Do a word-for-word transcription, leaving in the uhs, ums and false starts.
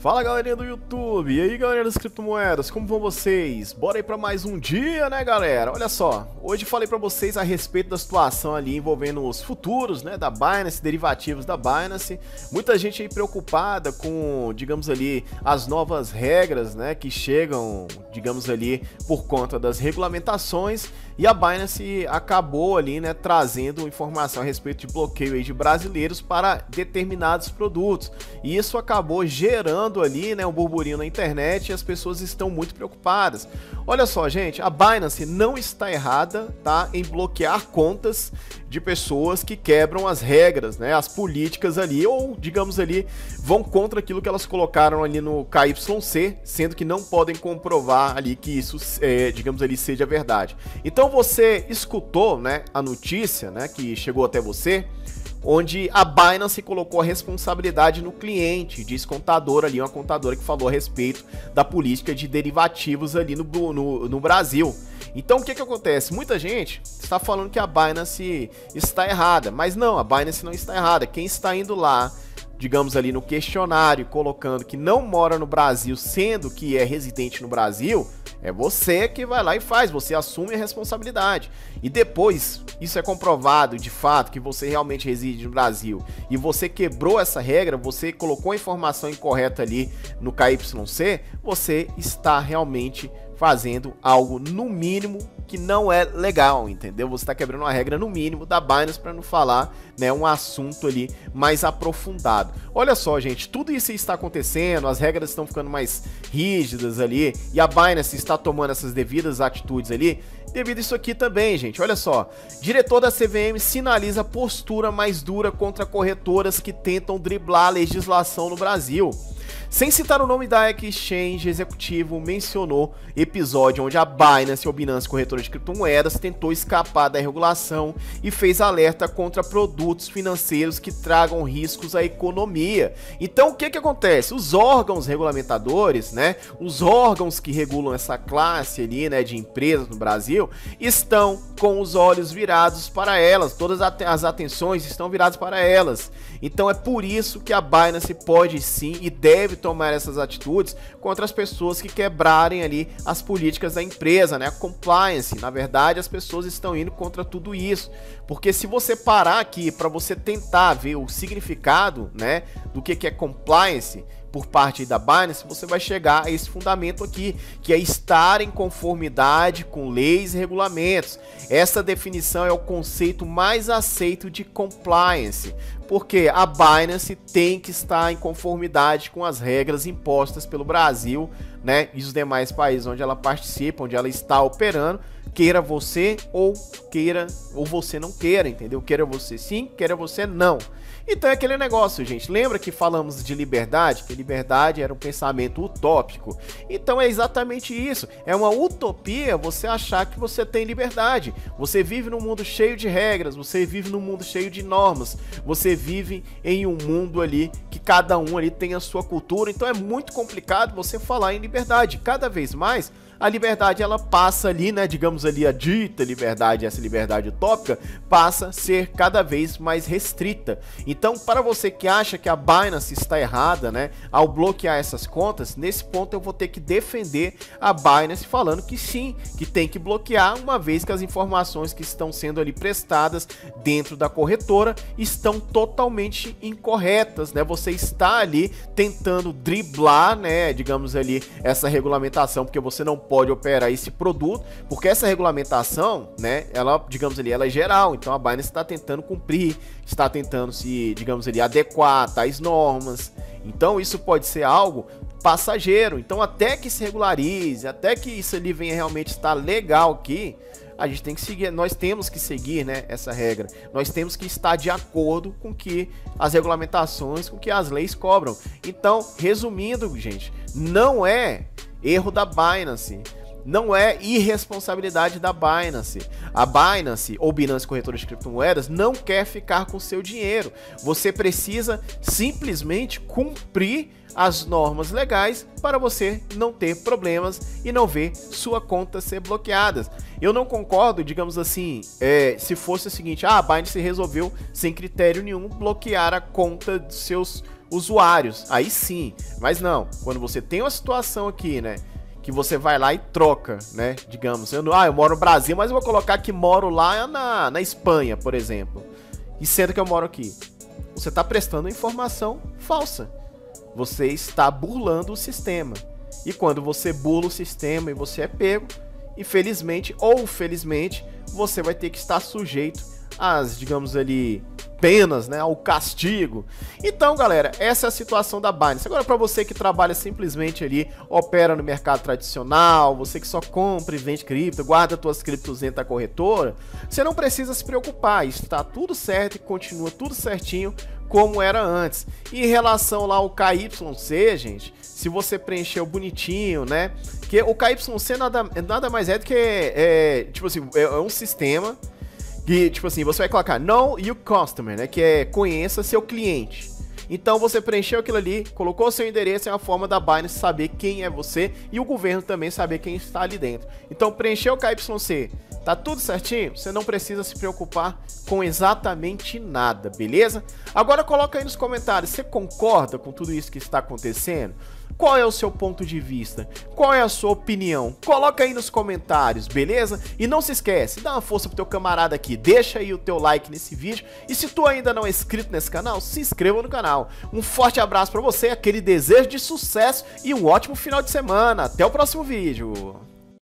Fala galerinha do YouTube, e aí galerinha das criptomoedas, como vão vocês? Bora aí pra mais um dia, né galera? Olha só, hoje falei pra vocês a respeito da situação ali envolvendo os futuros, né, da Binance, derivativos da Binance. Muita gente aí preocupada com, digamos ali, as novas regras, né, que chegam, digamos ali, por conta das regulamentações. E a Binance acabou ali, né, trazendo informação a respeito de bloqueio aí de brasileiros para determinados produtos. E isso acabou gerando ali, né, um burburinho na internet, e as pessoas estão muito preocupadas. Olha só, gente, a Binance não está errada, tá, em bloquear contas de pessoas que quebram as regras, né, as políticas ali, ou digamos ali, vão contra aquilo que elas colocaram ali no K Y C, sendo que não podem comprovar ali que isso, é, digamos ali, seja verdade. Então você escutou, né, a notícia, né, que chegou até você, onde a Binance colocou a responsabilidade no cliente, diz contador ali, uma contadora que falou a respeito da política de derivativos ali no, no, no Brasil. Então o que que acontece? Muita gente está falando que a Binance está errada, mas não, a Binance não está errada. Quem está indo lá, digamos ali no questionário, colocando que não mora no Brasil, sendo que é residente no Brasil, é você que vai lá e faz, você assume a responsabilidade. E depois, isso é comprovado de fato que você realmente reside no Brasil e você quebrou essa regra, você colocou a informação incorreta ali no K Y C, você está realmente fazendo algo, no mínimo, que não é legal, entendeu? Você está quebrando uma regra, no mínimo, da Binance, para não falar, né, um assunto ali mais aprofundado. Olha só, gente, tudo isso está acontecendo, as regras estão ficando mais rígidas ali, e a Binance está tomando essas devidas atitudes ali, devido a isso aqui também, gente. Olha só, diretor da C V M sinaliza postura mais dura contra corretoras que tentam driblar a legislação no Brasil. Sem citar o nome da exchange, executivo mencionou episódio onde a Binance, ou Binance corretora de criptomoedas, tentou escapar da regulação e fez alerta contra produtos financeiros que tragam riscos à economia. Então o que que acontece? Os órgãos regulamentadores, né, os órgãos que regulam essa classe ali, né, de empresas no Brasil, estão com os olhos virados para elas, todas as atenções estão viradas para elas. Então é por isso que a Binance pode sim e deve deve tomar essas atitudes contra as pessoas que quebrarem ali as políticas da empresa, né? A compliance. Na verdade, as pessoas estão indo contra tudo isso, porque se você parar aqui para você tentar ver o significado, né, do que que é compliance por parte da Binance, você vai chegar a esse fundamento aqui, que é estar em conformidade com leis e regulamentos. Essa definição é o conceito mais aceito de compliance, porque a Binance tem que estar em conformidade com as regras impostas pelo Brasil, né, e os demais países onde ela participa, onde ela está operando, queira você ou queira ou você não queira, entendeu? Queira você sim, queira você não. Então é aquele negócio, gente. Lembra que falamos de liberdade? Que liberdade era um pensamento utópico. Então é exatamente isso. É uma utopia você achar que você tem liberdade. Você vive num mundo cheio de regras, você vive num mundo cheio de normas, você vive em um mundo ali que cada um ali tem a sua cultura. Então é muito complicado você falar em liberdade. Cada vez mais a liberdade, ela passa ali, né, digamos ali, a dita liberdade, essa liberdade utópica, passa a ser cada vez mais restrita. Então, para você que acha que a Binance está errada, né, ao bloquear essas contas, nesse ponto eu vou ter que defender a Binance falando que sim, que tem que bloquear, uma vez que as informações que estão sendo ali prestadas dentro da corretora estão totalmente incorretas, né? Você está ali tentando driblar, né, digamos ali, essa regulamentação, porque você não pode operar esse produto, porque essa regulamentação, né, ela, digamos ali, ela é geral. Então a Binance está tentando cumprir, está tentando se, digamos ali, adequar a tais normas. Então isso pode ser algo passageiro. Então até que se regularize, até que isso ali venha realmente estar legal aqui, a gente tem que seguir, nós temos que seguir, né, essa regra. Nós temos que estar de acordo com que as regulamentações, com que as leis cobram. Então, resumindo, gente, não é erro da Binance, não é irresponsabilidade da Binance. A Binance, ou Binance corretora de criptomoedas, não quer ficar com seu dinheiro. Você precisa simplesmente cumprir as normas legais para você não ter problemas e não ver sua conta ser bloqueada. Eu não concordo, digamos assim, é, se fosse o seguinte: ah, a Binance resolveu sem critério nenhum bloquear a conta dos seus usuários, aí sim. Mas não, quando você tem uma situação aqui, né, que você vai lá e troca, né, digamos, eu, ah, eu moro no Brasil, mas eu vou colocar que moro lá na, na Espanha, por exemplo, e sendo que eu moro aqui, você está prestando informação falsa, você está burlando o sistema, e quando você burla o sistema e você é pego, infelizmente ou felizmente, você vai ter que estar sujeito às, digamos ali, penas, né, ao castigo. Então, galera, essa é a situação da Binance. Agora, para você que trabalha simplesmente ali, opera no mercado tradicional, você que só compra e vende cripto, guarda suas criptos dentro da corretora, você não precisa se preocupar, está tudo certo e continua tudo certinho como era antes. E em relação lá ao K Y C, gente, se você preencheu bonitinho, né, que o K Y C nada, nada mais é do que, é, tipo assim, é um sistema que, tipo assim, você vai colocar Know Your Customer, né, que é conheça seu cliente. Então você preencheu aquilo ali, colocou seu endereço, é uma forma da Binance saber quem é você e o governo também saber quem está ali dentro. Então preencheu o K Y C, tá tudo certinho? Você não precisa se preocupar com exatamente nada, beleza? Agora coloca aí nos comentários, você concorda com tudo isso que está acontecendo? Qual é o seu ponto de vista? Qual é a sua opinião? Coloca aí nos comentários, beleza? E não se esquece, dá uma força pro teu camarada aqui, deixa aí o teu like nesse vídeo. E se tu ainda não é inscrito nesse canal, se inscreva no canal. Um forte abraço pra você, aquele desejo de sucesso e um ótimo final de semana. Até o próximo vídeo.